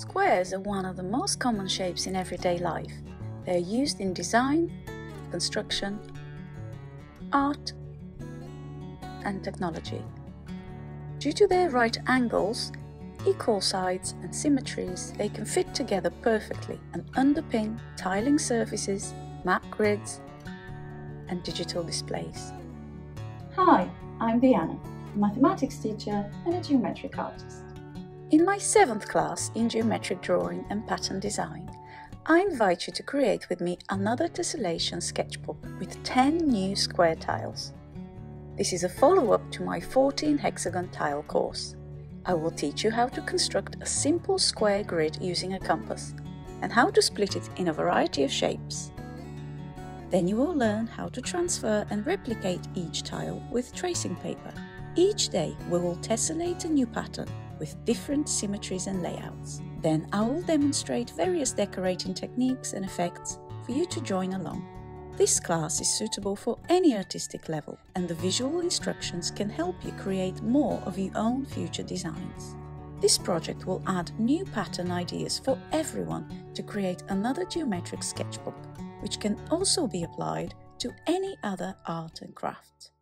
Squares are one of the most common shapes in everyday life. They are used in design, construction, art, and technology. Due to their right angles, equal sides and symmetries, they can fit together perfectly and underpin tiling surfaces, map grids, and digital displays. Hi, I'm Diana, a mathematics teacher and a geometric artist. In my 7th class in geometric drawing and pattern design, I invite you to create with me another tessellation sketchbook with 10 new square tiles. This is a follow-up to my 14 hexagon tile course. I will teach you how to construct a simple square grid using a compass and how to split it in a variety of shapes. Then you will learn how to transfer and replicate each tile with tracing paper. Each day we will tessellate a new pattern with different symmetries and layouts. Then I will demonstrate various decorating techniques and effects for you to join along. This class is suitable for any artistic level, and the visual instructions can help you create more of your own future designs. This project will add new pattern ideas for everyone to create another geometric sketchbook, which can also be applied to any other art and craft.